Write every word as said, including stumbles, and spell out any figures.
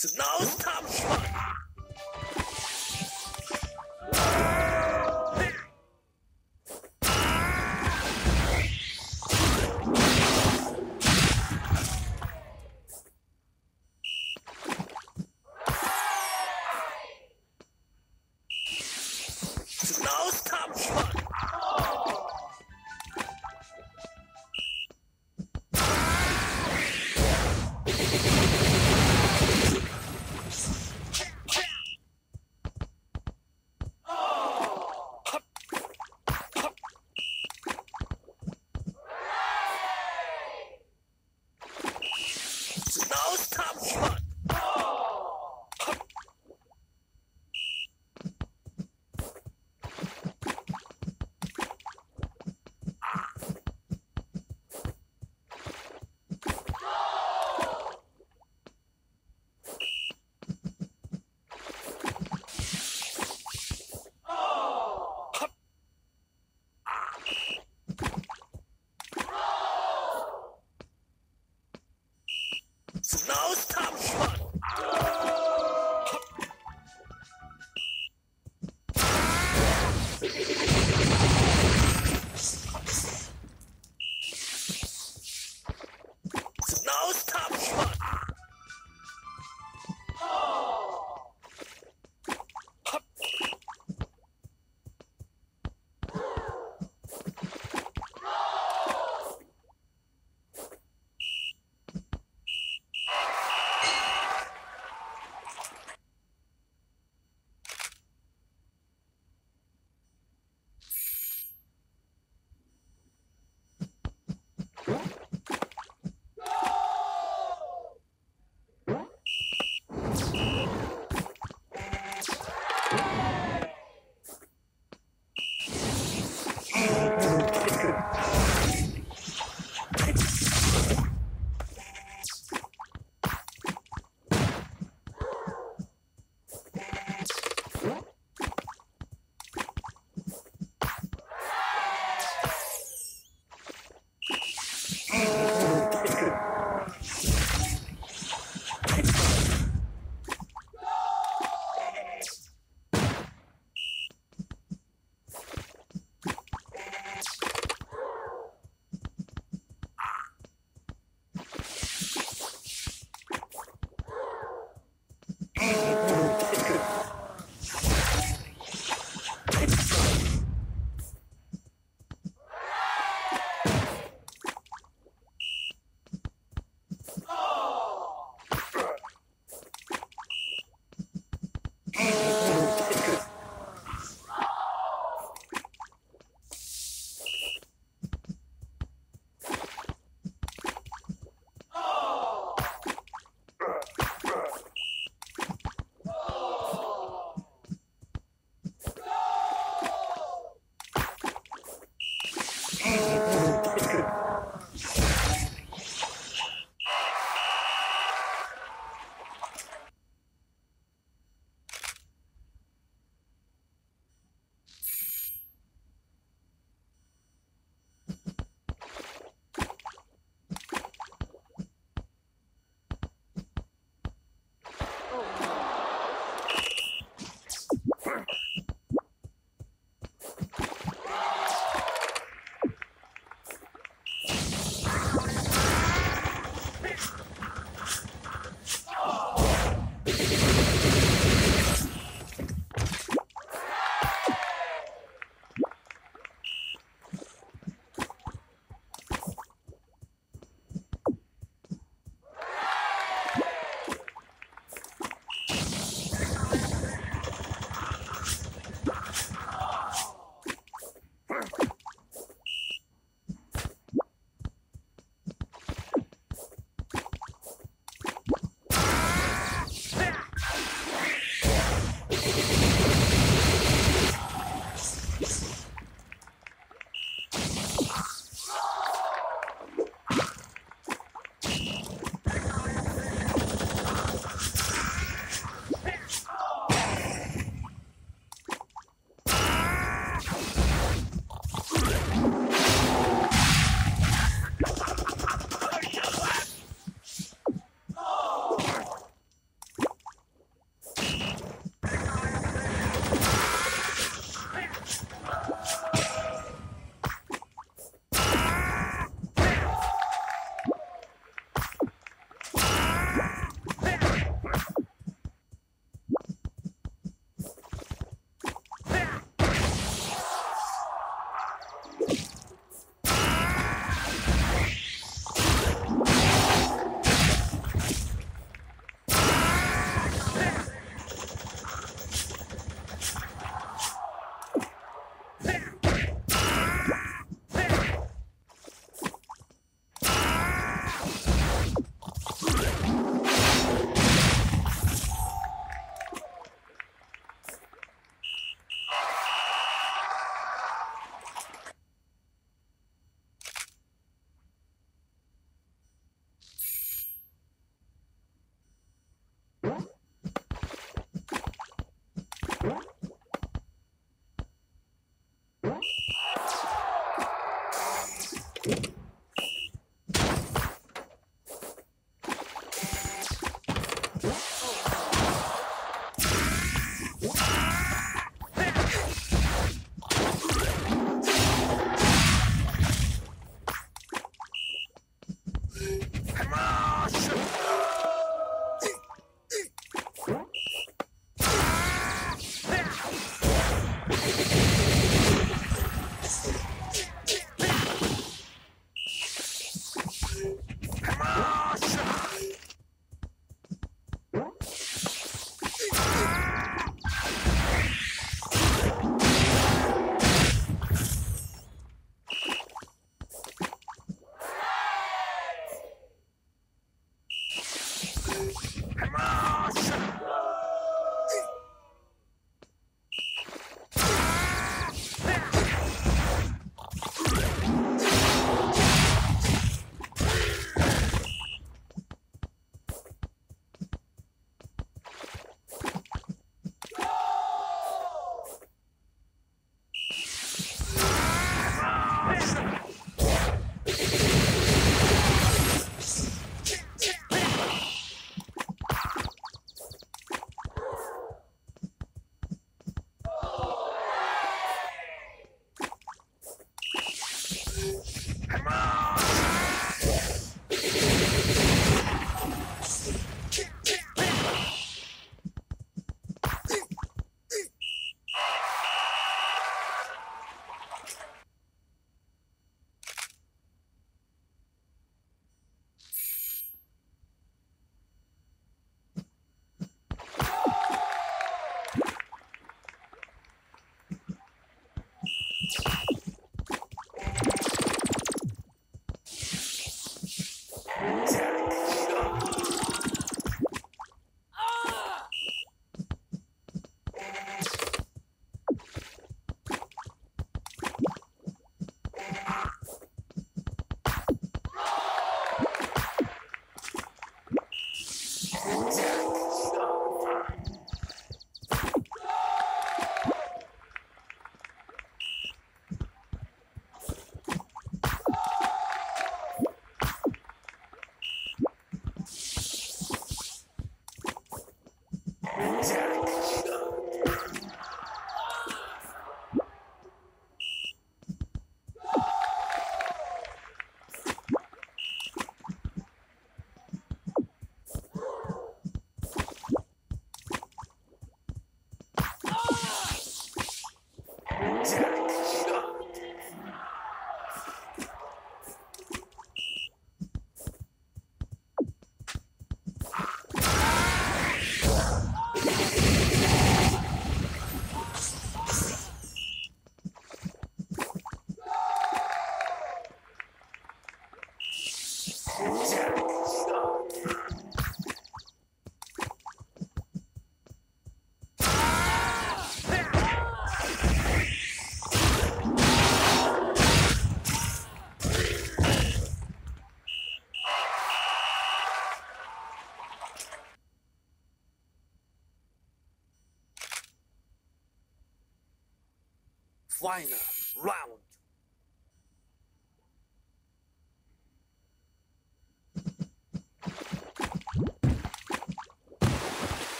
So no, stop! Stop! Final round.